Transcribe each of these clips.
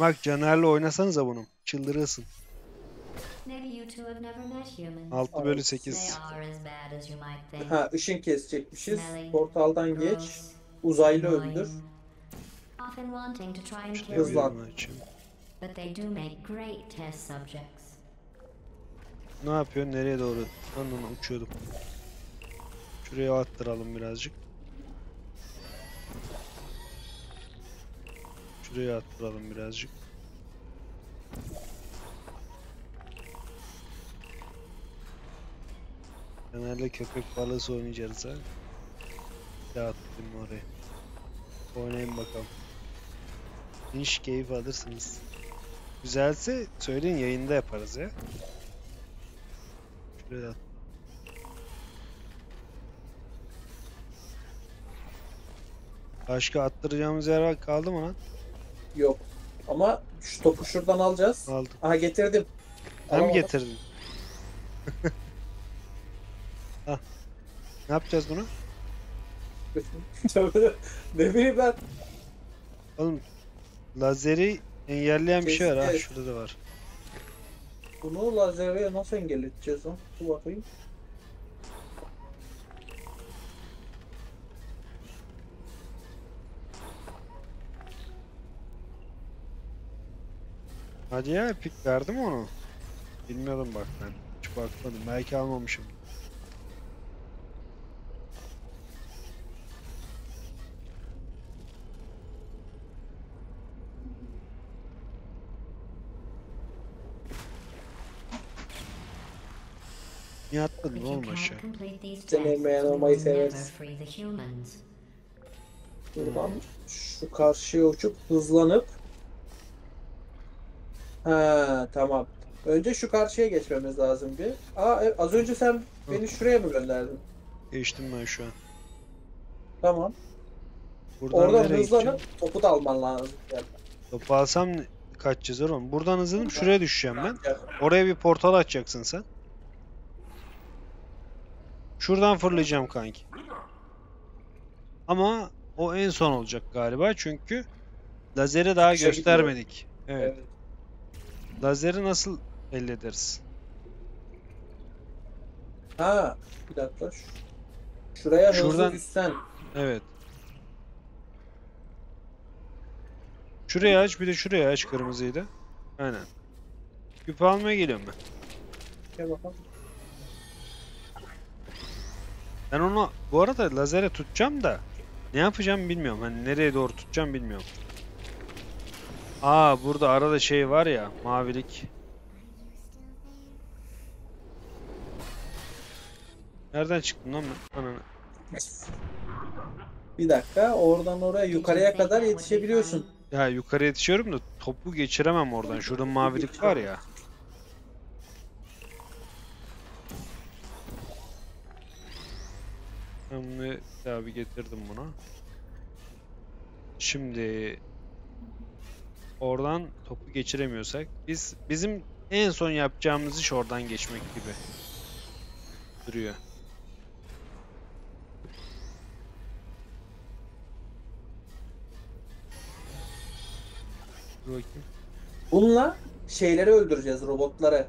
Bak Caner'le oynasanıza bunu. Çıldırırsın. 6/8. Ha, ışın kesecekmişiz. Portaldan geç. Uzaylı öldür. Hızlan. Ne yapıyor? Nereye doğru? Ondan uçuyordum. Şuraya attıralım birazcık. Şuraya attıralım birazcık. Genelde köpek balası oynayacağız ha. Bir attım oraya. Oynayın bakalım. Hiç keyif alırsınız. Güzelse söyleyin, yayında yaparız ya. Şuraya attım. Başka attıracağımız yer kaldı mı lan? Yok. Ama şu topu şuradan alacağız. Aldım. Aha getirdim. Hem tamam, getirdin. Ah. Ne yapacağız bunu? Ne bileyim ben. Oğlum lazeri engelleyen bir şey var ha. Şurada da var. Bunu lazeri nasıl engelleyeceğiz lan? Dur bakayım. Hadi ya, pik verdim onu. Bilmiyorum bak ben. Hiç bakmadım. Belki almamışım. Niye atladın oğlum aşağı? Deneyimleyen olmayı severiz. Buradan şu karşıya uçup hızlanıp. Ha tamam. Önce şu karşıya geçmemiz lazım bir. Aa evet, az önce sen beni şuraya mı gönderdin? Geçtim ben şu an. Tamam. Buradan oradan hızlanıp gideceğim? Topu da alman lazım. Yani. Topu alsam kaçacağız oğlum? Buradan hızlanıp şuraya düşeceğim ben. Oraya bir portal açacaksın sen. Şuradan fırlayacağım kanki. Ama o en son olacak galiba çünkü lazeri daha göstermedik. Evet. Evet. Lazeri nasıl elde ederiz? Ha, bir dakika. Şuraya şuradan düşsen. Evet. Şuraya aç, bir de şuraya aç kırmızıydı. Aynen. Küpe almaya geliyorum ben. Gel bakalım. Ben onu bu arada lazere tutacağım da ne yapacağım bilmiyorum. Hani nereye doğru tutacağım bilmiyorum. Aa burada arada şey var ya, mavilik. Nereden çıktım lan ben? Ananı. Bir dakika, oradan oraya yukarıya kadar yetişebiliyorsun. Ya yukarı yetişiyorum da topu geçiremem oradan. Şurada mavilik var ya. Şimdi abi getirdim buna. Şimdi oradan topu geçiremiyorsak bizim en son yapacağımız iş oradan geçmek gibi duruyor. Dur bakayım. Bununla şeyleri öldüreceğiz, robotları.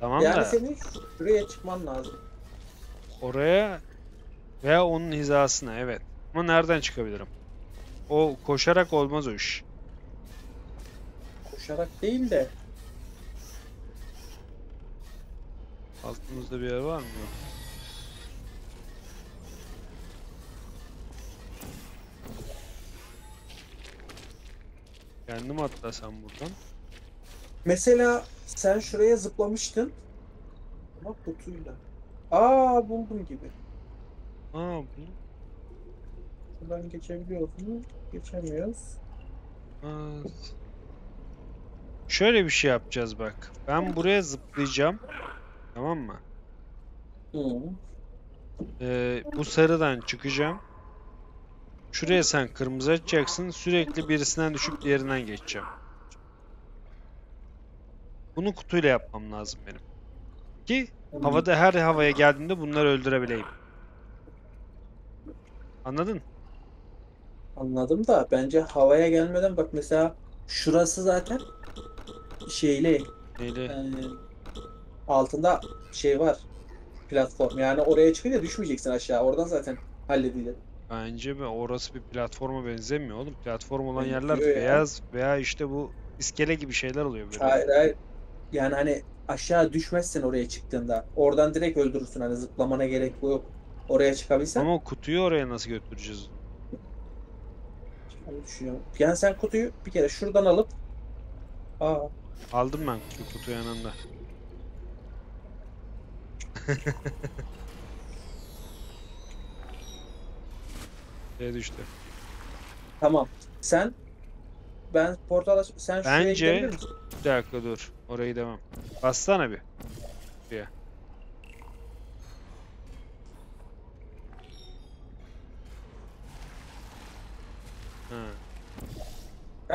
Tamam yani da. Yani senin şuraya çıkman lazım. Oraya veya onun hizasına, evet. Ama nereden çıkabilirim? O koşarak olmaz o iş. Koşarak değil de. Altımızda bir yer var mı? Kendim atlasam buradan. Mesela sen şuraya zıplamıştın. Ama kutuyla. Aa buldum gibi. Aa bu. Buradan geçebiliyoruz mu? Geçemiyoruz. Evet. Şöyle bir şey yapacağız bak. Ben buraya zıplayacağım. Tamam mı? Bu sarıdan çıkacağım. Şuraya sen kırmızı açacaksın. Sürekli birisinden düşüp diğerinden geçeceğim. Bunu kutuyla yapmam lazım benim. Ki havada her havaya geldiğimde bunları öldürebileyim. Anladın? Anladım da bence havaya gelmeden bak mesela Şurası zaten şeyli. Altında şey var. Platform. Yani oraya çıkınca ya düşmeyeceksin aşağı. Oradan zaten halledilir. Bence mi? Orası bir platforma benzemiyor oğlum. Platform olan yerler beyaz yani. Veya işte bu iskele gibi şeyler oluyor böyle. Hayır hayır. Yani hani aşağı düşmezsen oraya çıktığında. Oradan direkt öldürürsün. Hani zıplamana gerek yok. Oraya çıkabilsen. Ama kutuyu oraya nasıl götüreceğiz? Yani sen kutuyu bir kere şuradan alıp aldım ben kutuyu yanında. Ne düştü? Tamam. Sen ben portala sen bence... şuraya gidebilir misin? Bir dakika dur. Orayı demem. Bassana bir. Şuraya.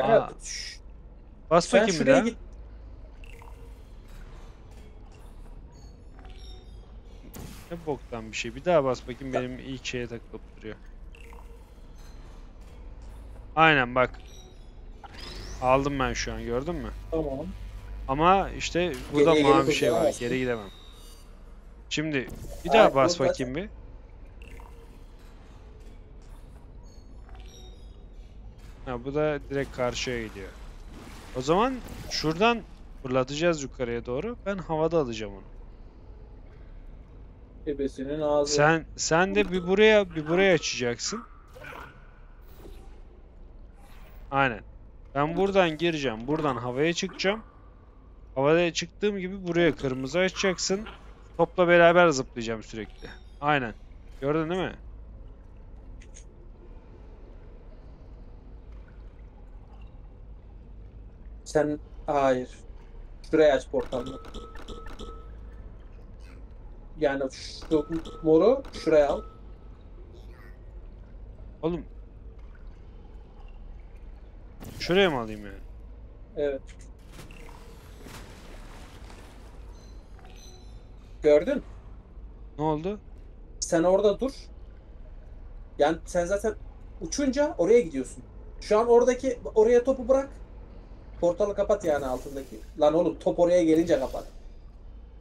Ha. Bas bakayım bir daha. Git. Ne boktan bir şey. Bir daha bas bakayım benim ilk şeye takılıp duruyor. Aynen bak. Aldım ben şu an gördün mü? Tamam. Ama işte burada geriye mavi bir şey var. Geri gidemem. Şimdi bir daha bas bakayım bir. Ha, bu da direkt karşıya gidiyor. O zaman şuradan fırlatacağız yukarıya doğru. Ben havada alacağım onu. Ebesinin ağzı. Sen de bir buraya açacaksın. Aynen. Ben buradan gireceğim. Buradan havaya çıkacağım. Havaya çıktığım gibi buraya kırmızı açacaksın. Topla beraber zıplayacağım sürekli. Aynen. Gördün değil mi? Sen... Hayır. Şuraya aç portalını. Yani şu moru şuraya al. Oğlum. Şuraya mı alayım yani? Evet. Gördün? Ne oldu? Sen orada dur. Yani sen zaten uçunca oraya gidiyorsun. Şu an oraya topu bırak. Portalı kapat yani altındaki. Lan oğlum top oraya gelince kapat.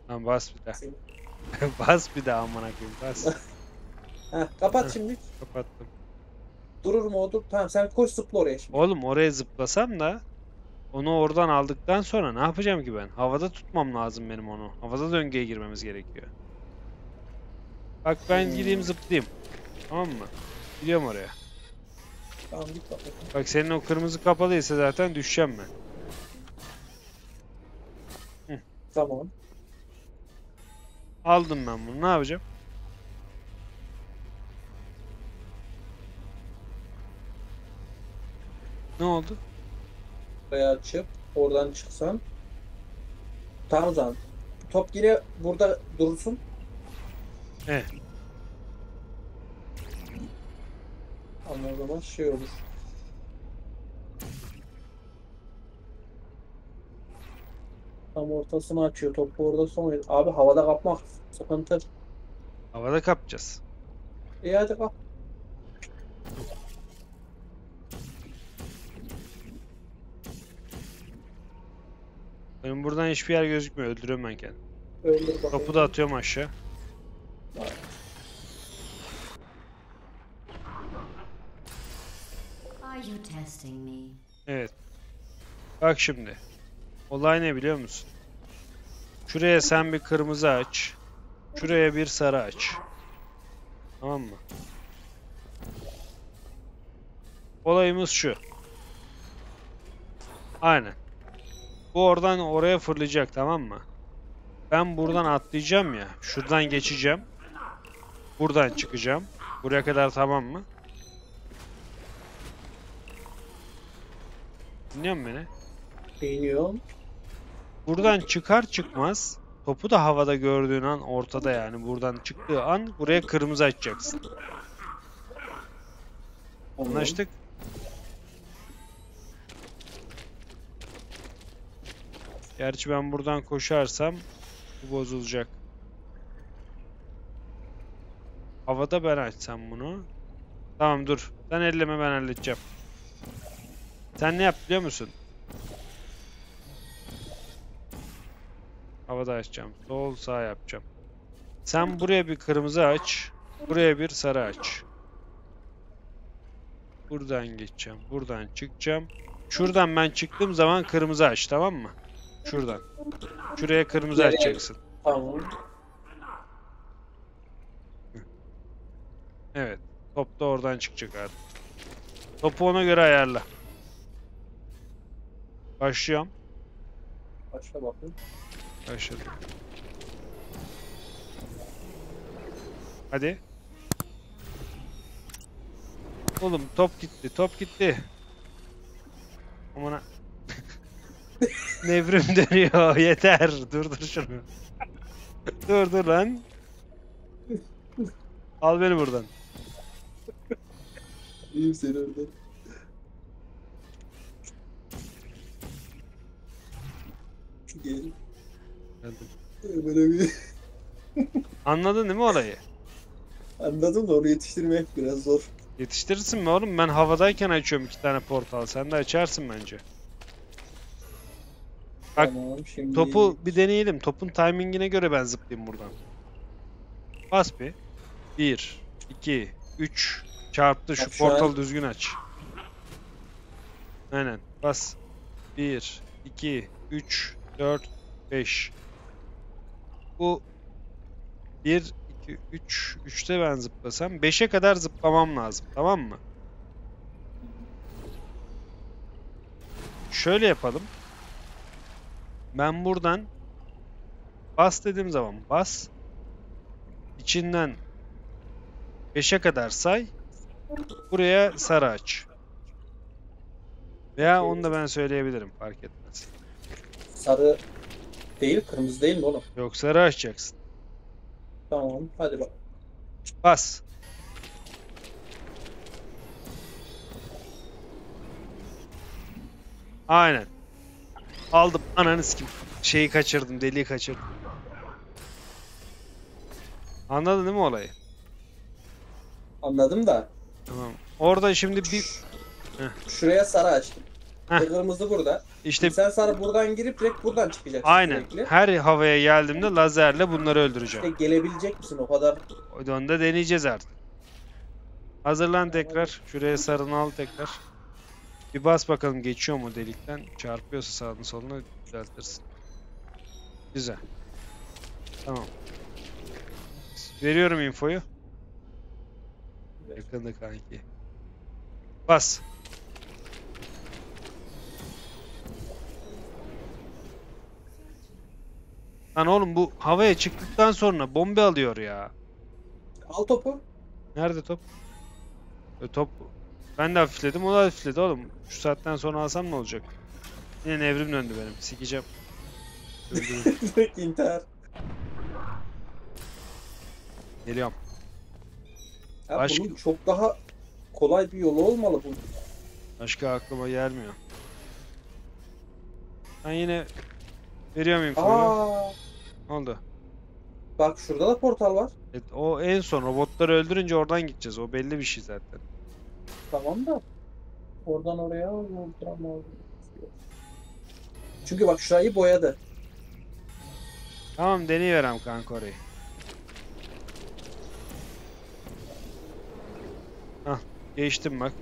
Lan bas bir daha. Bas bir daha amına koyayım bas. Heh, kapat şimdi. Kapattım. Durur mu o dur? Tamam sen koş zıpla oraya şimdi. Oğlum oraya zıplasam da onu oradan aldıktan sonra ne yapacağım ki ben? Havada tutmam lazım benim onu. Havada döngüye girmemiz gerekiyor. Bak ben gideyim zıplayayım. Tamam mı? Gidiyorum oraya. Tamam, git bak. Bak senin o kırmızı kapalıysa zaten düşeceğim ben. Hı. Tamam. Aldım ben bunu. Ne yapacağım? Ne oldu? Buraya açıp oradan çıksan. Tamam o zaman. Top yine burada durursun. Evet. Ama o zaman şey olur. Tam ortasını açıyor. Topu orada son. Abi havada kapmak sıkıntı. Havada kapacağız. İyi hadi kap. Benim buradan hiçbir yer gözükmüyor. Öldürüyorum ben kendimi. Öldür bak. Topu da atıyorum aşağı. Bak. Evet. Bak şimdi. Olay ne biliyor musun? Şuraya sen bir kırmızı aç. Şuraya bir sarı aç. Tamam mı? Olayımız şu. Aynen. Bu oradan oraya fırlayacak tamam mı? Ben buradan atlayacağım ya. Şuradan geçeceğim. Buradan çıkacağım. Buraya kadar tamam mı? Dinliyor musun beni? Dinliyorum. Buradan çıkar çıkmaz topu da havada gördüğün an ortada yani buradan çıktığı an buraya kırmızı açacaksın. Anlaştık. Gerçi ben buradan koşarsam bu bozulacak. Havada ben açsam bunu. Tamam dur. Sen elleme ben halledeceğim. Sen ne yap biliyor musun? Havada açacağım. Sol sağ yapacağım. Sen buraya bir kırmızı aç. Buraya bir sarı aç. Buradan geçeceğim. Buradan çıkacağım. Şuradan ben çıktığım zaman kırmızı aç, tamam mı? Şuradan. Şuraya kırmızı açacaksın. Tamam. Evet. Top da oradan çıkacak artık. Topu ona göre ayarla. Başlıyorum. Başla bakayım. Başladım. Hadi. Oğlum top gitti, top gitti. Amına. Nevrim dönüyor, yeter. Durdur şunu. Durdur lan. Al beni buradan. İyiyim seni orada. Gel. Geldim. Anladın değil mi orayı? Anladım da onu yetiştirmek biraz zor. Yetiştirirsin mi oğlum? Ben havadayken açıyorum 2 tane portal. Sen de açarsın bence. Bak tamam, şimdi... topu bir deneyelim. Topun timingine göre ben zıplayayım buradan. Bas bir. 1, 2, 3. Çarptı şu, şu portalı düzgün aç. Aynen. Bas. 1, 2, 3, 4, 5. Bu 1, 2, 3. 3'te ben zıplasam 5'e kadar zıplamam lazım. Tamam mı? Şöyle yapalım. Ben buradan bas dediğim zaman bas. İçinden 5'e kadar say. Buraya sarı aç. Veya onu da ben söyleyebilirim, fark etmez. Sarı değil, kırmızı değil mi oğlum? Yok, sarı açacaksın. Tamam, hadi bak. Bas. Aynen. Aldım, ananı sikim. Şeyi kaçırdım, deliği kaçırdım. Anladın değil mi olayı? Anladım da. Tamam. Orada şimdi bir... Heh. Şuraya sarı açtım. Kırmızı burada. İşte... Sen sarı buradan girip direkt buradan çıkacaksın. Aynen. Sürekli. Her havaya geldiğimde lazerle bunları öldüreceğim. İşte gelebilecek misin o kadar? Onu da deneyeceğiz artık. Hazırlan tekrar. Şuraya sarını al tekrar. Bir bas bakalım geçiyor mu delikten. Çarpıyorsa sağını solunu düzeltirsin. Güzel. Tamam. Veriyorum infoyu. Yakında kanki. Bas. Lan oğlum bu havaya çıktıktan sonra bombe alıyor ya. Al topu. Nerede top? Top. Ben de hafifledim, o da hafifledi oğlum. Şu saatten sonra alsam ne olacak? Yine nevrim döndü benim. Sikeceğim. İntihar. Geliyorum. Ya başka... bunun çok daha kolay bir yolu olmalı bu. Başka aklıma gelmiyor. Ben yine veriyor muyum sana? Ne oldu? Bak şurada da portal var. Evet, o en son robotları öldürünce oradan gideceğiz. O belli bir şey zaten. Tamam da oradan oraya yolduramaz. Çünkü bak şurayı boyadı. Tamam deneyiverem kanka orayı. Hah, geçtim bak.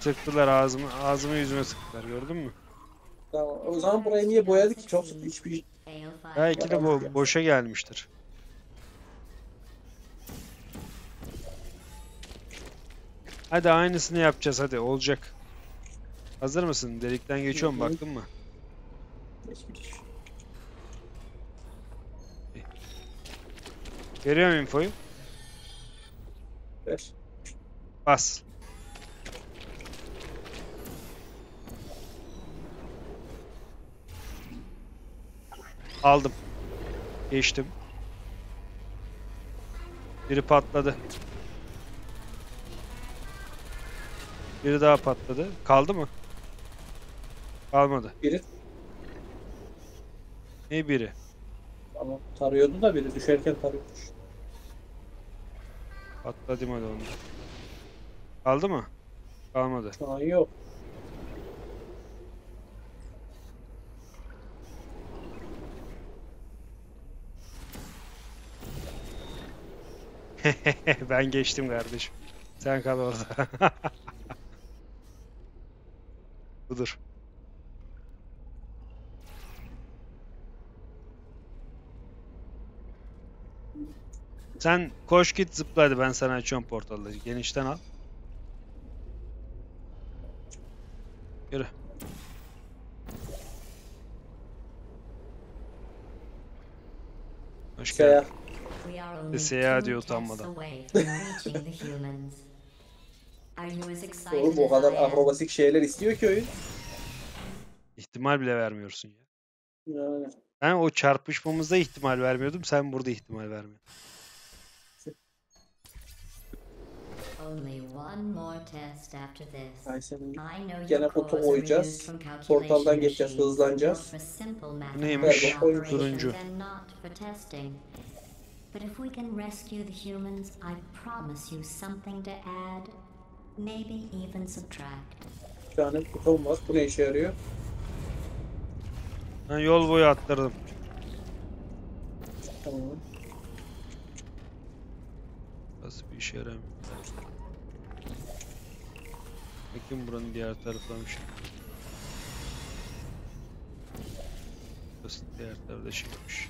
Sıktılar ağzımı, yüzüme sıktılar, gördün mü? Tamam, o zaman burayı niye boyadı ki? Çok sıkı, hiçbir... Belki de boşa gelmiştir. Hadi aynısını yapacağız, hadi olacak. Hazır mısın? Delikten geçiyorum, baktın mı? Veriyor muyum infoyu? Ver. Bas. Aldım. Geçtim. Biri patladı. Biri daha patladı. Kaldı mı? Kalmadı. Biri. Ne biri? Tamam, tarıyordu da biri düşerken tarıyormuş. Patladım hadi onu. Kaldı mı? Kalmadı. Şu an yok. Ben geçtim kardeşim. Sen kal orada. Budur. Sen koş git zıpla, hadi ben sana açıyorum portalları. Genişten al. Yürü. Hoş geldin. Seyahat diyor utanmadan. Oğlum o kadar akrobasik şeyler istiyor ki oyun. İhtimal bile vermiyorsun ya. Yani. Ben o çarpışmamızda ihtimal vermiyordum. Sen burada ihtimal vermiyorsun. Gene potu koyacağız. Portaldan geçeceğiz, hızlanacağız. Bu neymiş? Turuncu. But if we can rescue the humans, I promise you something to add, maybe even subtract. Bir tane kutum var. Bu ne işe yarıyor? Ben yol boyu attırdım. Tamam. Nasıl bir işe yaramıyor? Bakayım buranın diğer taraflamış. Nasıl diğer tarafta şeymiş?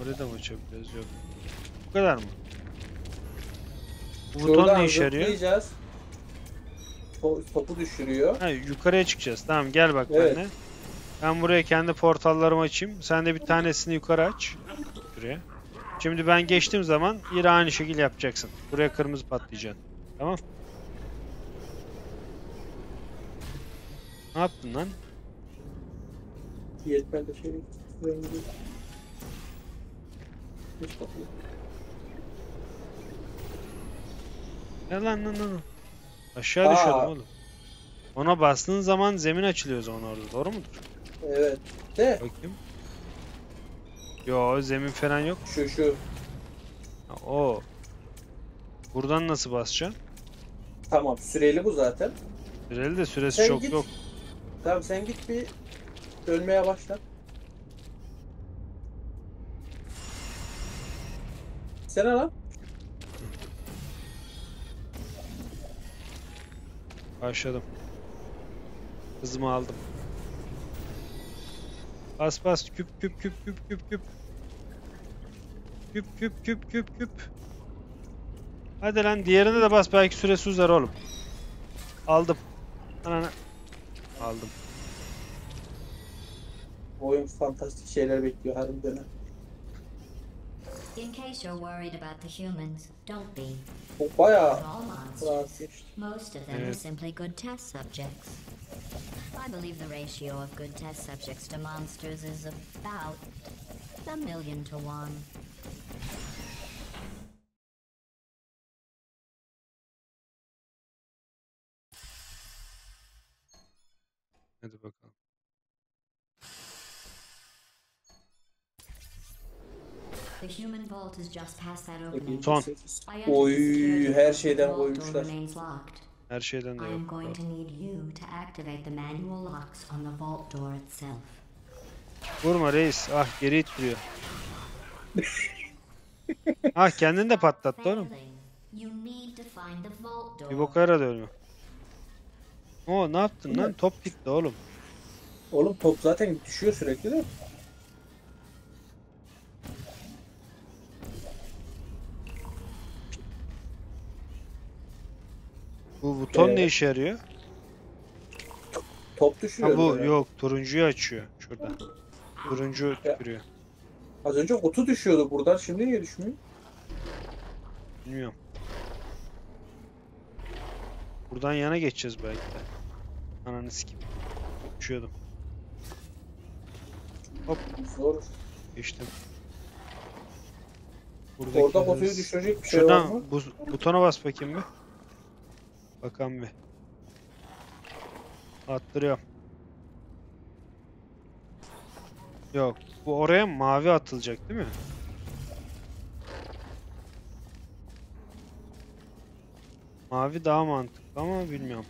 Buraya da mı açabiliyoruz? Yok. Bu kadar mı? Bu buton ne işe yarıyor? Topu düşürüyor. Ha, yukarıya çıkacağız. Tamam gel bak evet. Benimle. Ben buraya kendi portallarımı açayım. Sen de bir tanesini yukarı aç. Buraya. Şimdi ben geçtiğim zaman yine aynı şekilde yapacaksın. Buraya kırmızı patlayacaksın. Tamam. Ne yaptın lan? Yetmedi şey. Ne lan. Aşağı düşüyordum oğlum. Ona bastığın zaman zemin açılıyor zaman orada. Doğru mudur? Evet. De. Bakayım. Yo zemin falan yok. Şu. O. Buradan nasıl basacaksın? Tamam süreli bu zaten. Süreli de süresi sen çok git. Yok. Tamam sen git bir dönmeye başla. Sen lan. Başladım. Hızımı aldım. Bas küp. Hadi lan diğerine de bas, belki süresi uzar oğlum. Aldım. Anana. Aldım. Oyun fantastik şeyler bekliyor harbiden. In case you're worried about the humans, don't be. Bayağı rahatsız. Most of them are simply good test subjects. I believe the ratio of good test subjects to monsters is about 1,000,000 to 1. Hadi bakalım. The human vault is just past that opening. Oy, her şeyden koymuşlar. Her şeyden de yok. I'm going to need you to activate the manual locks on the vault door itself. Vurma reis. Ah geri ittiriyor. Ah kendini de patlattı oğlum. Bir boka yara dönüyor. Oo ne yaptın lan? Top gitti oğlum. Oğlum top zaten düşüyor sürekli de. Bu buton ne işe yarıyor? Top düşürüyor. Ha, bu yani. Yok turuncuyu açıyor şuradan. Turuncu tükürüyor. Az önce otu düşüyordu buradan, şimdi niye düşmüyor? Bilmiyorum. Buradan yana geçeceğiz belki de. Ananı sikeyim. Düşüyordum. Hop. Zor. Geçtim. Buradaki orada otuyu düşürecek bir şey var mı? Şuradan butona bas bakayım bir. Bakalım bir. Attırıyorum. Yok. Bu oraya mavi atılacak değil mi? Mavi daha mantıklı ama bilmiyorum.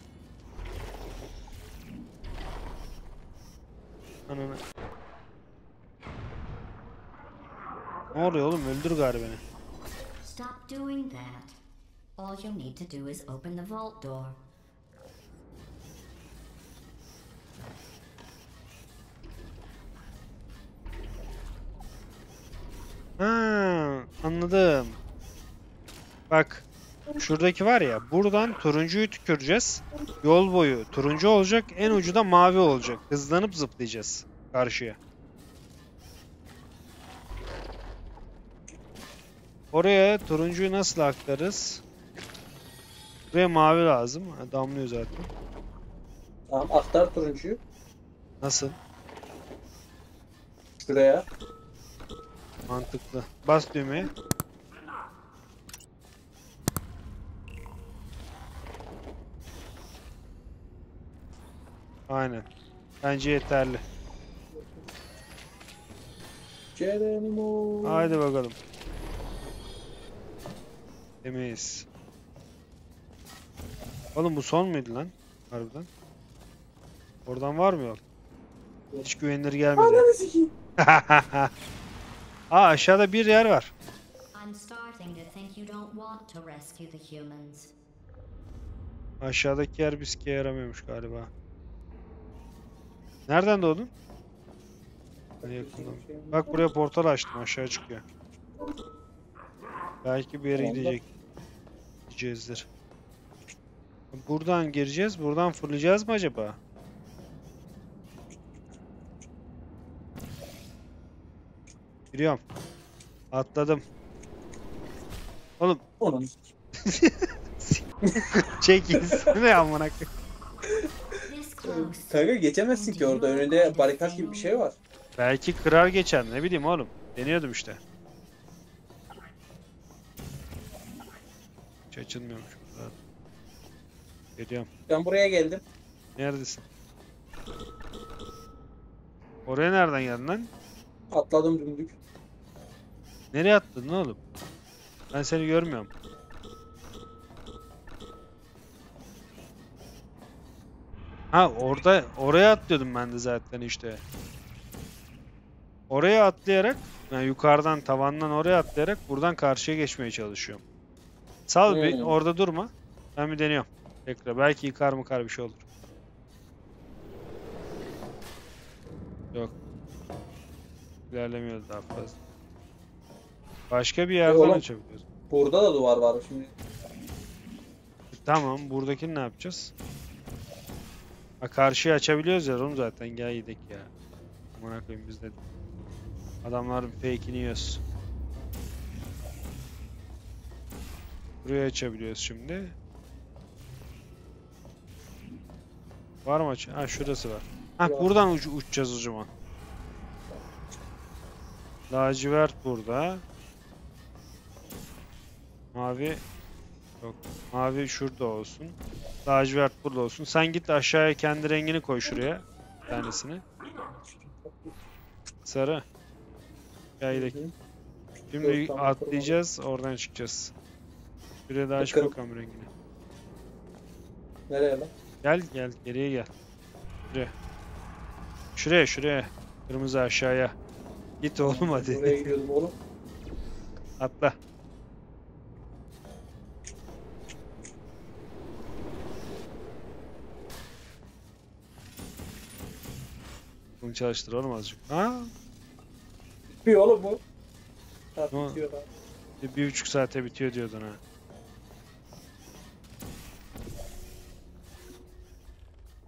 Ananı. Ne oluyor oğlum? Öldür gari beni. Stop doing that. All you need to do is open the vault door. Ha, anladım. Bak. Şuradaki var ya, buradan turuncuyu tüküreceğiz. Yol boyu turuncu olacak, en ucu da mavi olacak. Hızlanıp zıplayacağız karşıya. Oraya turuncuyu nasıl aktarız? Buraya mavi lazım. Damlıyor zaten. Tamam, aktar turuncuyu. Nasıl? Şuraya. Mantıklı. Bas düğmeye. Aynen. Bence yeterli. Haydi bakalım. Demeyiz. Oğlum bu son muydu lan? Harbiden. Oradan var mı yol? Hiç güvenilir gelmedi. Aa aşağıda bir yer var. Aşağıdaki yer biskeye yaramıyormuş galiba. Nereden doğdun? Bak buraya portal açtım, aşağı çıkıyor. Belki bir yere gidecek. Gideceğizdir. Buradan gireceğiz, buradan fırlayacağız mı acaba? Giriyorum. Atladım. Oğlum. Oğlum. Çekiz. Ne amına koyayım? Kanka geçemezsin ki orada, önünde barikat gibi bir şey var. Belki kırar geçer, ne bileyim oğlum. Deniyordum işte. Hiç açılmıyormuş. Geliyorum. Ben buraya geldim. Neredesin? Oraya nereden geldin lan? Atladım dümdük. Nereye attın oğlum? Ben seni görmüyorum. Ha orada, oraya atlıyordum ben de zaten işte. Oraya atlayarak, yani yukarıdan tavandan oraya atlayarak buradan karşıya geçmeye çalışıyorum. Sal bir orada durma. Ben bir deniyorum. Tekrar belki yıkar mı kar bir şey olur. Yok. İlerlemiyoruz daha fazla. Başka bir yerden açabiliyoruz. Burada da duvar var şimdi. Tamam, buradakini ne yapacağız? Ha, karşıya açabiliyoruz ya oğlum zaten, gel gidelim ya. Aman koyayım biz de. Adamlar fake'ini yiyoruz. Buraya açabiliyoruz şimdi. Var mı aç? Ha şurası var. Ha buradan uçacağız o zaman. Lacivert burada. Mavi. Yok. Mavi şurada olsun. Lacivert burada olsun. Sen git aşağıya kendi rengini koy şuraya. Bir tanesini. Sarı. Yaydık. Şimdi atlayacağız. Oradan çıkacağız. Şuraya da aç bakalım rengini. Nereye lan? Gel gel. Geriye gel. Şuraya. Şuraya şuraya. Kırmızı aşağıya. Git oğlum hadi. Oraya gidiyordum oğlum. Atla. Bunu çalıştır oğlum azıcık. Ha? Bitmiyor oğlum bu. Saat bitiyor lan. 1,5 saate bitiyor diyordun ha.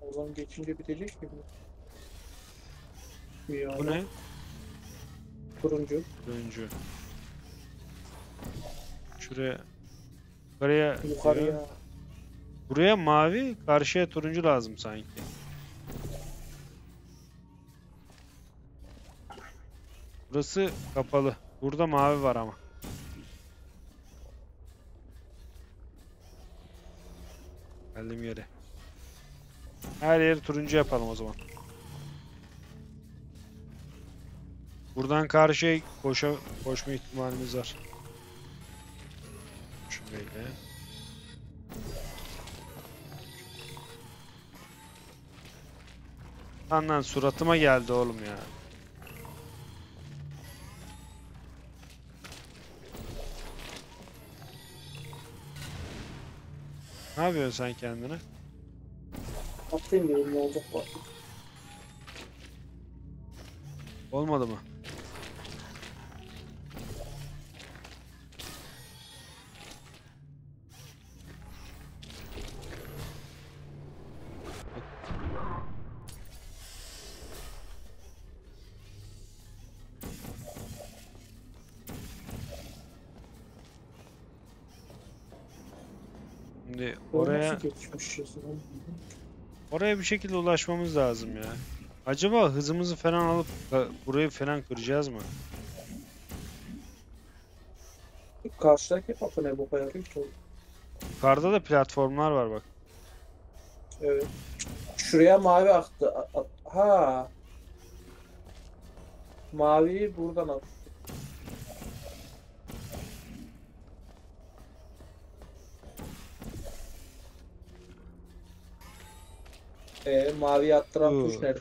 O zaman geçince bitecek gibi. Bu ne? Turuncu. Turuncu. Şuraya. Yukarıya. Yukarıya. Buraya mavi, karşıya turuncu lazım sanki. Burası kapalı. Burada mavi var ama. Geldim yere. Her yeri turuncu yapalım o zaman. Buradan karşıya koşma ihtimalimiz var. Şöyle. Anan suratıma geldi oğlum ya. Ne yapıyorsun sen kendine? Atayım diyorum, ne olacak bak. Olmadı mı? Şimdi oraya bir şekilde ulaşmamız lazım ya. Acaba hızımızı falan alıp burayı falan kıracağız mı? Karşıdaki kapı ne bu kadar? Yukarıda da platformlar var bak. Evet. Şuraya mavi aktı. Ha. Maviyi buradan at. Maviye attıran tuş nerede?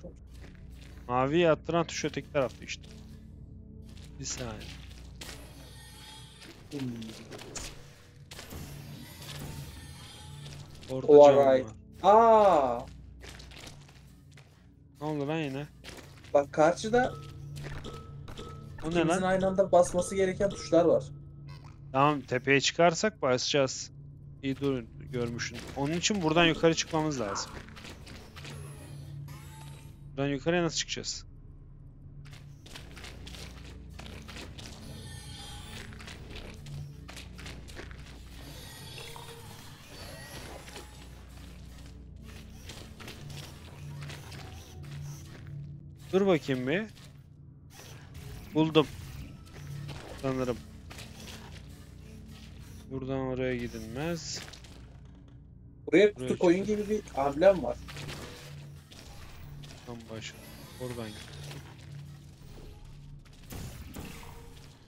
Maviye attıran tuş öteki tarafta işte. Bir saniye. Orada right. Aaa! Ne oldu lan yine? Bak karşıda ikimizin aynı anda basması gereken tuşlar var. Tamam, tepeye çıkarsak basacağız. İyi durun, görmüşsün. Onun için buradan yukarı çıkmamız lazım. Buradan yukarıya nasıl çıkacağız? Dur bakayım bir. Buldum. Sanırım. Buradan oraya gidilmez. Buraya kutu koyun gibi bir amblem var. Başım. Oradan git.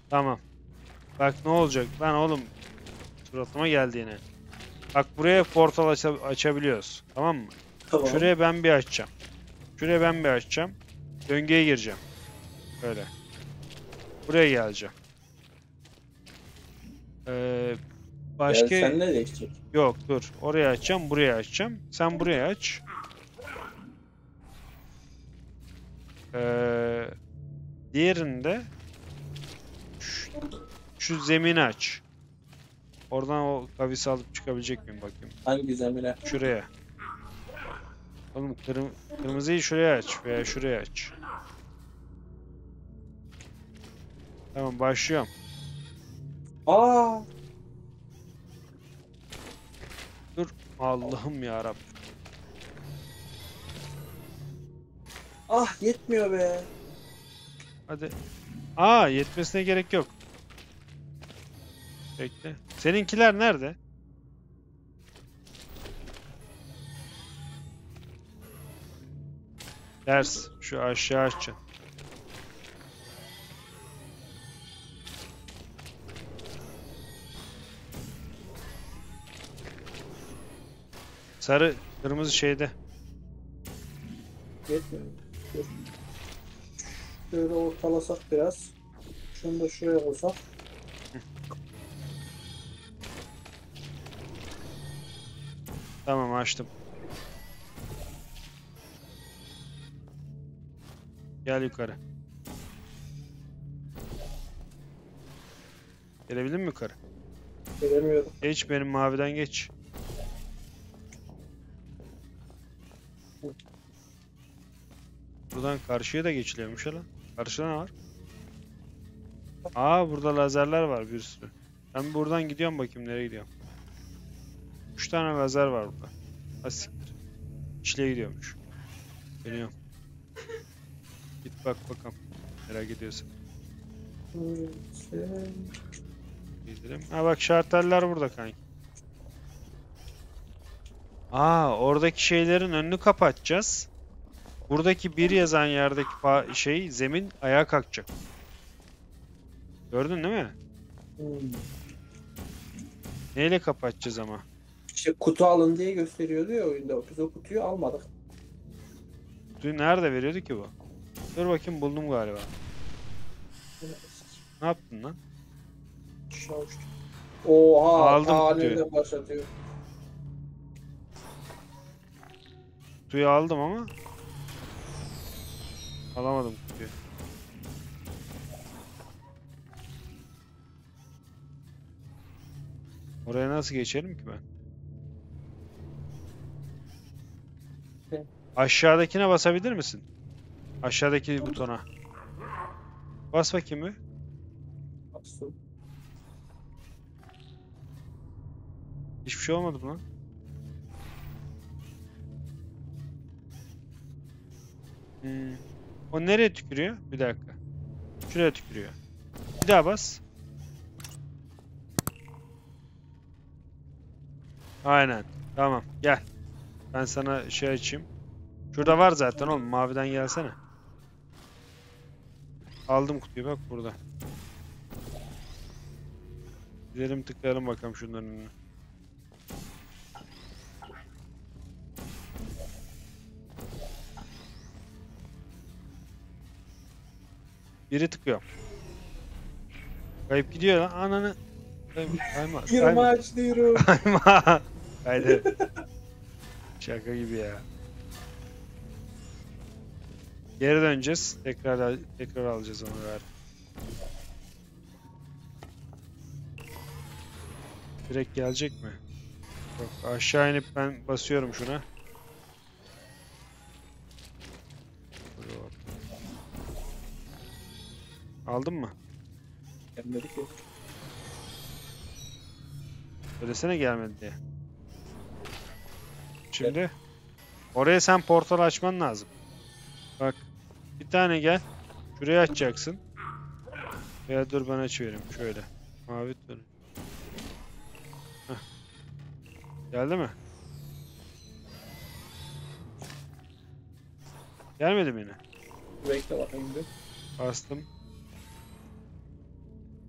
Tamam. Bak ne olacak lan oğlum. Suratıma geldi yine. Bak buraya portal açabiliyoruz. Tamam mı? Tamam. Şuraya ben bir açacağım. Şuraya ben bir açacağım. Döngüye gireceğim. Böyle. Buraya geleceğim. Başka... Yani sen ne değişecek? Yok dur. Oraya açacağım. Buraya açacağım. Sen buraya aç. Diğerinde şu zemini aç. Oradan o kavisi alıp çıkabilecek miyim bakayım. Hangi zemine? Şuraya. Oğlum kırmızıyı şuraya aç veya şuraya aç. Tamam başlıyorum. Aa! Dur Allah'ım ya Rabbim. Ah yetmiyor be. Hadi. Aa yetmesine gerek yok. Bekle. Seninkiler nerede? Ders. Şu aşağı açın. Sarı, kırmızı şeyde. Yetmiyor. Şöyle ortalasak biraz. Şunu da şuraya koysak. Tamam açtım. Gel yukarı. Gelebildin mi yukarı? Gelemiyorum. Geç benim maviden geç. Buradan karşıya da geçiliyormuş lan. Karşıda ne var? Aa burada lazerler var bir sürü. Ben buradan gidiyorum bakayım nereye gidiyorum. 3 tane lazer var burada. Asiktir. İçliğe gidiyormuş. Geliyorum. Git bak bakalım. Merak ediyorsun. Gidelim. Ha bak şarteller burada kanki. Aa oradaki şeylerin önünü kapatacağız. Buradaki bir yazan yerdeki şey zemin ayağa kalkacak. Gördün değil mi? Hmm. Neyle kapatacağız ama? İşte kutu alın diye gösteriyordu ya oyunda. Biz o kutuyu almadık. Kutuyu nerede veriyordu ki bu? Dur bakayım buldum galiba. Ne yaptın lan? Oha! Aldım kutuyu. Kutuyu aldım ama alamadım kutuyu. Oraya nasıl geçelim ki ben? Aşağıdakine basabilir misin? Aşağıdaki butona. Bas bakayım mı? Bastım. Hiçbir şey olmadı buna. O nereye tükürüyor? Bir dakika. Şuraya tükürüyor. Bir daha bas. Aynen. Tamam. Gel. Ben sana şey açayım. Şurada var zaten oğlum. Maviden gelsene. Aldım kutuyu bak burada. Gidelim tıklayalım bakalım şunların önüne. Biri tıkıyor. Kayıp gidiyor lan. Ananı. Kayma. Kayma açlıyorum. Kayma. Haydi. Şaka gibi ya. Geri döneceğiz. Tekrar alacağız onu ver. Direkt gelecek mi? Yok, aşağı inip ben basıyorum şuna. Aldın mı? Gelmedi ki. Öylesene gelmedi diye. Şimdi evet. Oraya sen portal açman lazım. Bak. Bir tane gel. Şuraya açacaksın. Veya dur ben açıvereyim. Şöyle. Mavi dön. Geldi mi? Gelmedi mi yine? Bekle bakayım bir. Bastım.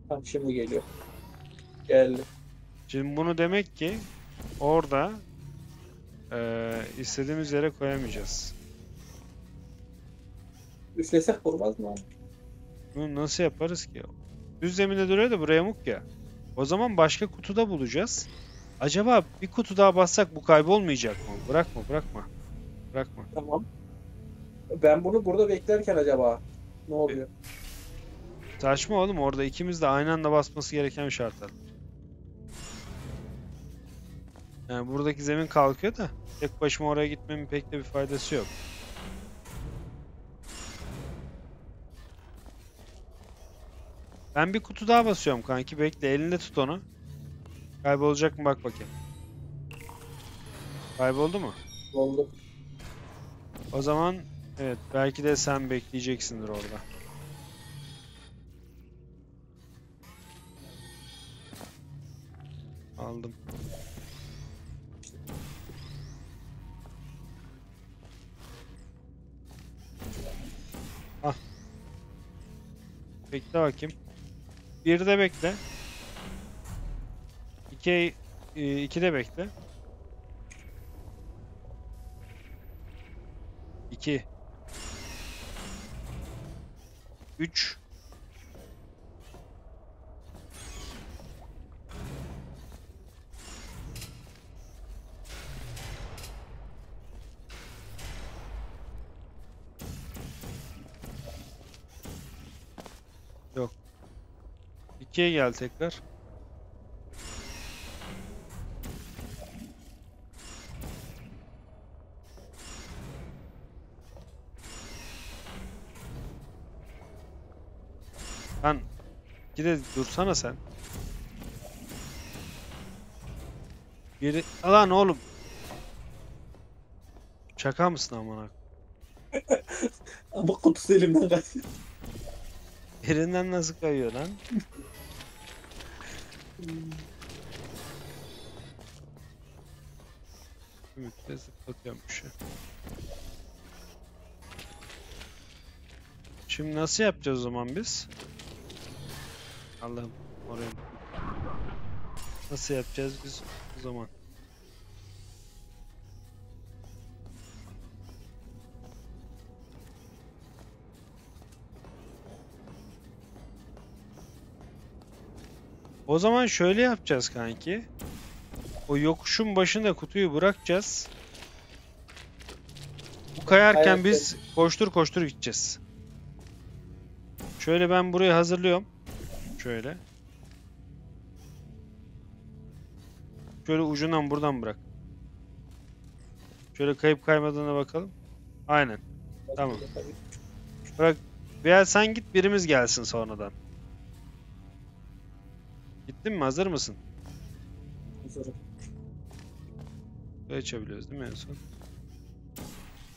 Tam şimdi geliyor. Geldi. Şimdi bunu demek ki orada istediğimiz yere koyamayacağız. Üflesek olmaz mı abi? Bunu nasıl yaparız ki? Düz zeminde duruyor da buraya muk ya. O zaman başka kutuda bulacağız. Acaba bir kutu daha bassak bu kaybolmayacak mı? Bırakma. Tamam. Ben bunu burada beklerken acaba ne oluyor? Saçma oğlum, orada ikimiz de aynı anda basması gereken şartlar. Yani buradaki zemin kalkıyor da tek başıma oraya gitmemin pek de bir faydası yok. Ben bir kutu daha basıyorum kanki, bekle, elinde tut onu. Kaybolacak mı bak bakayım. Kayboldu mu? Oldu. O zaman evet, belki de sen bekleyeceksindir orada. Aldım. Ah. Bekle bakayım. Bir de bekle. İki de bekle. İki. Üç. Yok. 2'ye gel tekrar. Lan gide dursana sen. Geri lan oğlum. Şaka mısın amına? Ama kutusu elimden kaçtı. Yerinden nasıl kayıyor lan? Ümitle zıplatıyorum bir şey. Şimdi nasıl yapacağız o zaman biz? Allah'ım oraya. Nasıl yapacağız biz o zaman? O zaman şöyle yapacağız kanki. O yokuşun başında kutuyu bırakacağız. kayarken evet, biz koştur koştur gideceğiz. Şöyle ben burayı hazırlıyorum. Şöyle. Şöyle ucundan buradan bırak. Şöyle kayıp kaymadığına bakalım. Aynen. Tamam. Bırak. Veya sen git, birimiz gelsin sonradan. Gittin mi? Hazır mısın? Hazırım. Böyle açabiliyoruz değil mi en son?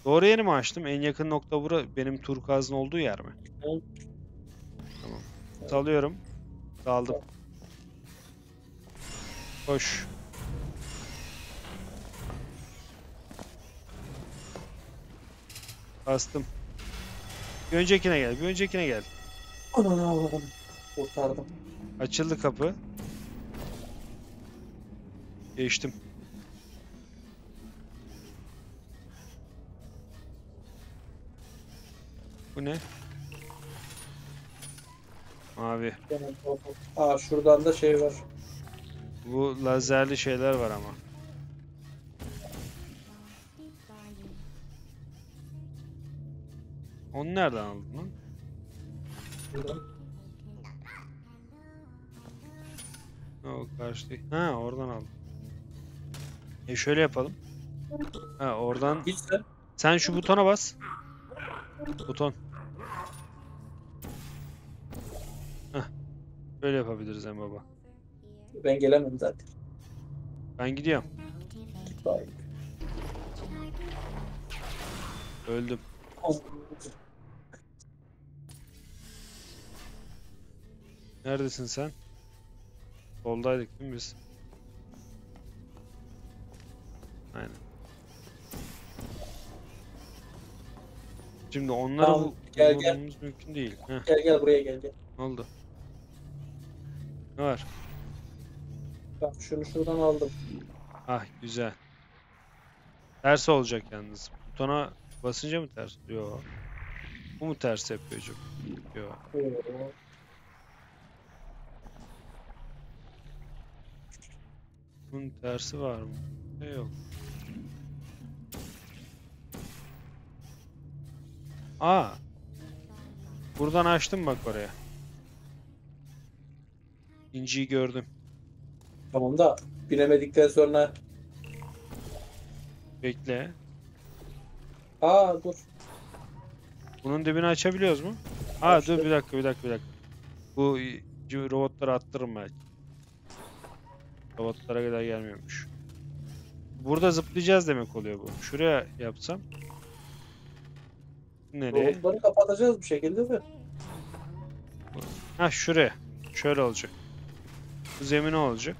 Doğru yeri mi açtım? En yakın nokta bura, benim turkuazın olduğu yer mi? Evet. Tamam. Evet. Salıyorum. Saldım. Evet. Koş. Bastım. Bir öncekine gel, bir öncekine gel. Ananı avladım. Kurtardım. Açıldı kapı. Geçtim. Bu ne? Mavi. Aa, şuradan da şey var. Bu lazerli şeyler var ama. Onu nereden aldın lan? Buradan. O karşı değil. Ha, oradan aldım. E şöyle yapalım. Ha, oradan. Sen şu butona bas. Buton. Hah. Böyle yapabiliriz hem baba. Ben gelemem zaten. Ben gidiyorum. Git bari. Öldüm. Neredesin sen? Soldaydık değil mi biz? Aynen. Şimdi onları tamam, bulmamız mümkün değil. Heh. Gel gel buraya gel. Ne oldu? Ne var? Bak şunu şuradan aldım. Ah güzel. Ters olacak yalnız. Butona basınca mı ters? Yok. Bu mu ters yapıyor acaba? Yok. Bunun tersi var mı? Yok. Aa. Buradan açtım bak oraya. İnciyi gördüm. Tamam da bilemedikten sonra... Bekle. Aa dur. Bunun dibini açabiliyoruz mu? Aa dur bir dakika, bir dakika. Bu robotları attırırım belki. Robotlara kadar gelmiyormuş. Burada zıplayacağız demek oluyor bu. Şuraya yapsam. Nereye? Robotları kapatacağız bir şekilde de. Ha şuraya. Şöyle olacak. Bu zemine olacak.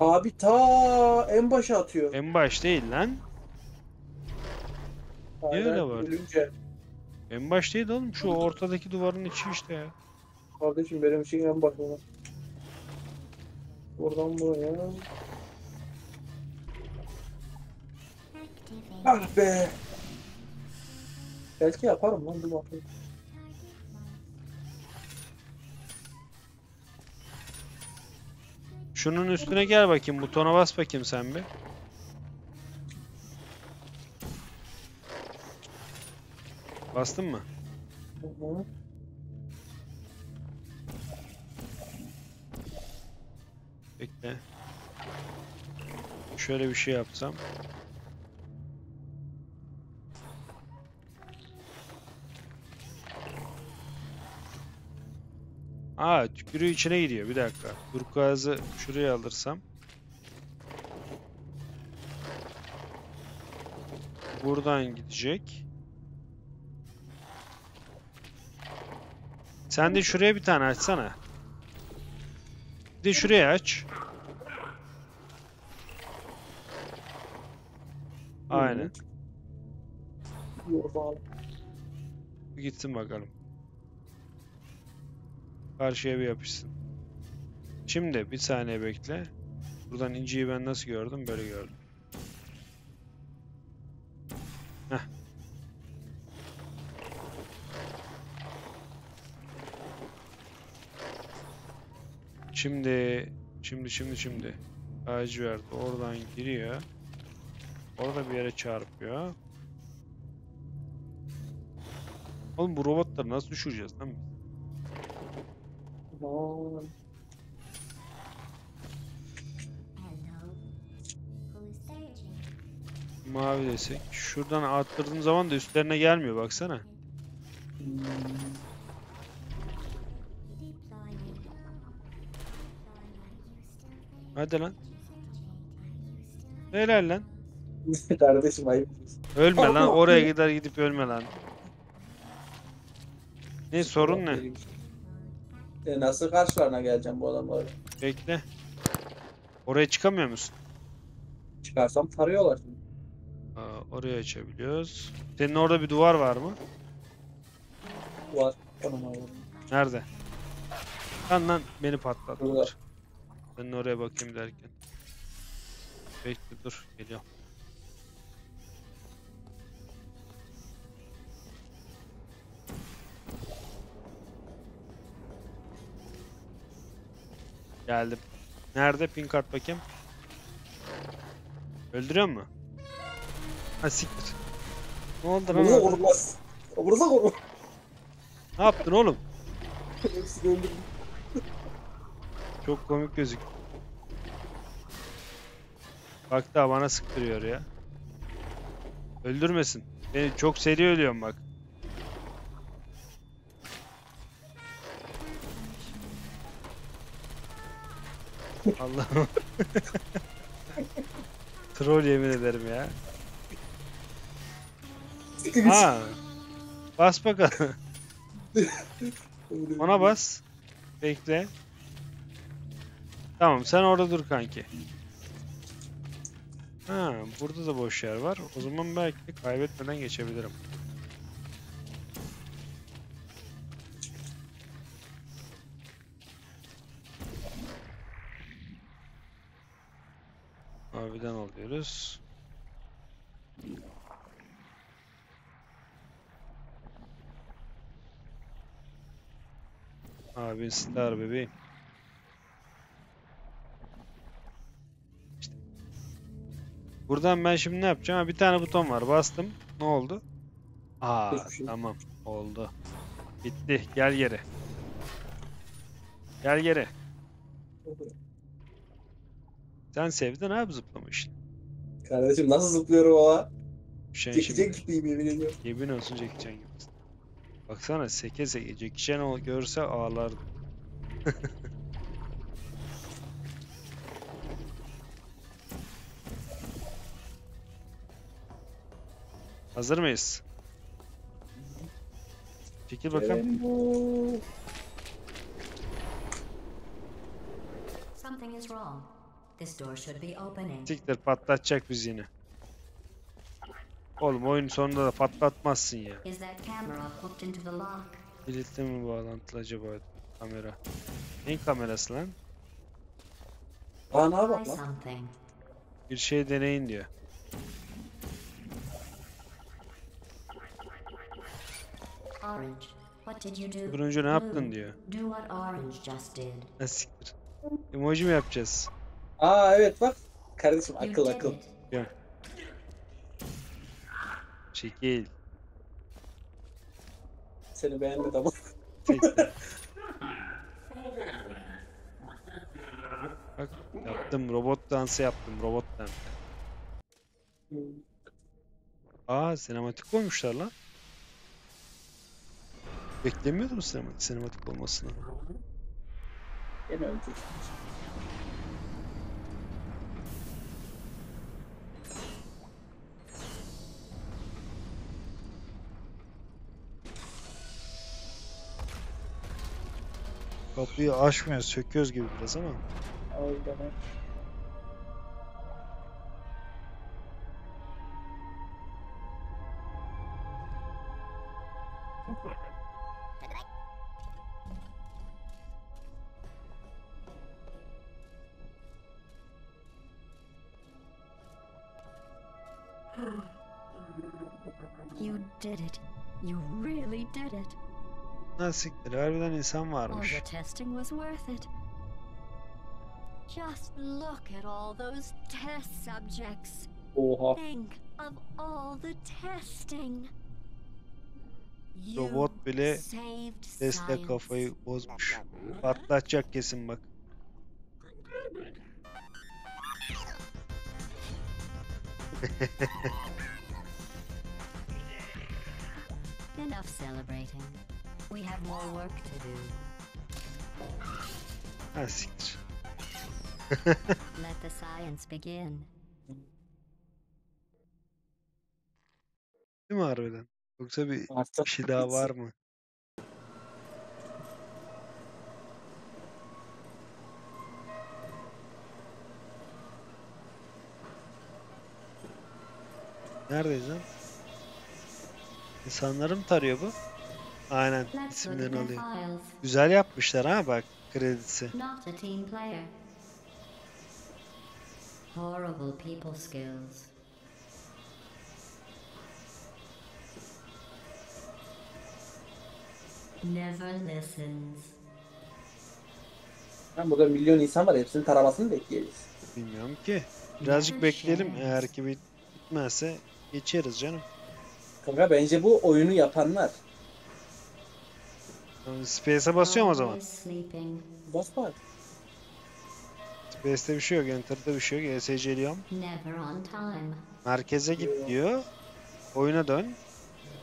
Abi ta en başa atıyor. En baş değil lan. Niye öyle var? En baş değil oğlum, şu ortadaki duvarın içi işte ya. Kardeşim benim için en baş olan. Oradan buraya. Ah be. Belki yaparım lan bu bakayım. Şunun üstüne gel bakayım, butona bas bakayım sen bir. Bastın mı? Hı-hı. Bekle. Şöyle bir şey yapsam. Aa, tükürüğü içine gidiyor. Bir dakika. Turkuaz'ı şuraya alırsam. Buradan gidecek. Sen de şuraya bir tane açsana. Bir de şuraya aç. Aynen. Bir gitsin bakalım. Karşıya bir yapışsın. Şimdi bir saniye bekle. Buradan inciyi ben nasıl gördüm? Böyle gördüm. Heh. Şimdi Şimdi. Acıvert oradan giriyor. Orada bir yere çarpıyor. Oğlum bu robotları nasıl düşüreceğiz lan biz? Hello. Mavi desek. Şuradan attırdığım zaman da üstlerine gelmiyor baksana. Hadi lan. Helal lan. Kardeşim ayıp. Ölme lan, oraya gider gidip ölme lan. Ne sorun ne? Nasıl karşılarına geleceğim bu adamları? Bekle. Oraya çıkamıyor musun? Çıkarsam tarıyorlar şimdi. Aa, oraya açabiliyoruz. Senin orada bir duvar var mı? Duvar. Nerede? Lan beni patlattılar. Ben oraya bakayım derken. Bekle dur, geliyorum. Geldim. Nerede? Pin kart bakayım. Öldürüyor mu? Ha siktir. Ne oldu lan? Burada vurulmaz. Burada vurulmaz. Ne yaptın oğlum? Hepsini öldürdüm. Çok komik gözük. Bak da bana sıktırıyor ya. Öldürmesin. Beni çok seri ölüyorum bak. Allah'ım. Troll yemin ederim ya. Ha. Bas bakalım. Ona bas. Bekle. Tamam, sen orada dur kanki. Ha, burada da boş yer var. O zaman belki de kaybetmeden geçebilirim. Maviden alıyoruz. Abi star bebeğim. Buradan ben şimdi ne yapacağım? Ha, bir tane buton var. Bastım. Ne oldu? Aa, tamam. Oldu. Bitti. Gel geri. Gel geri. Sen sevdin abi zıplama işini. Kardeşim nasıl zıplıyorum ama? Çekecek gibiyim yemin ediyorum. Yemin olsun çekeceksin gibi. Baksana seke seke. Çekişen görse ağlardı. Hazır mıyız? Çekil bakalım. Siktir, patlatacak bizi yine. Oğlum oyun sonunda da patlatmazsın ya. Kilitli mi bağlantılı acaba kamera? Neyin kamerası lan? Bana bak lan. Bir şey deneyin diyor. Orange, what did you do? Turuncu ne yaptın diyor. Siktir. Emoji mi yapacağız? Aa evet bak. Kardeşim akıl. Gel. Çekil. Seni beğendim ama. Bak yaptım, robot dansı yaptım, robot dansı. Aa sinematik koymuşlar lan. Beklemiyordum sinematik olmasını. Yine öldü. Kapıyı açmıyor, söküyoruz gibi biraz ama. Aynen. You did it. You really did it. Nasıl? Harbiden insan varmış. Just look at all those test subjects. Oha. Think of all the testing. Robot bile testle kafayı bozmuş. Patlatacak kesin bak. Enough celebrating. We have more work to do. Asiktir. Let the science begin. Değil mi harbiden? Yoksa bir şey daha var mı? Neredeyiz lan? İnsanları mı tarıyor bu? Aynen, isimlerini alıyor. Güzel yapmışlar ha bak, kredisi. Horrible people skills. Never listens. Lan burada milyon insan var, hepsinin taramasını bekleyeceğiz. Bilmiyorum ki. Birazcık bekleyelim, eğer ki bitmezse geçeriz canım. Kanka bence bu oyunu yapanlar. Space'e basıyorum o zaman. Basma artık. Space'te bir şey yok, Enter'da bir şey yok. ESC'liyom. Merkeze git diyor. Oyuna dön.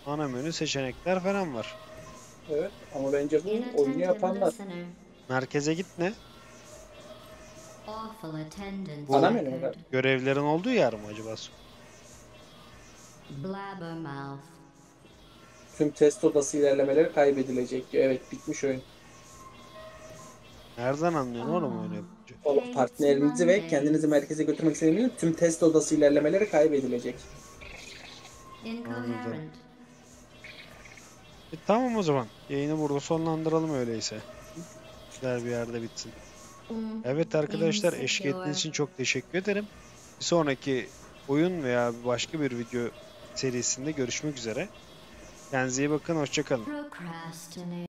Ana menü seçenekler falan var. Evet ama bence bu oyunu yapanlar. Merkeze git ne? Bu görevlerin olduğu yer mi acaba? Blabbermouth. Tüm test odası ilerlemeleri kaybedilecek diyor. Evet bitmiş oyun. Nereden anlıyorsun oğlum öyle yapınca? Oğlum partnerinizi ve kendinizi merkeze götürmek istediğiniz tüm test odası ilerlemeleri kaybedilecek. Anladım. Tamam o zaman. Yayını burada sonlandıralım öyleyse. İşler bir yerde bitsin. Evet arkadaşlar, eşlik ettiğiniz için çok teşekkür ederim. Bir sonraki oyun veya başka bir video serisinde görüşmek üzere. Kendinize iyi bakın, hoşça kalın.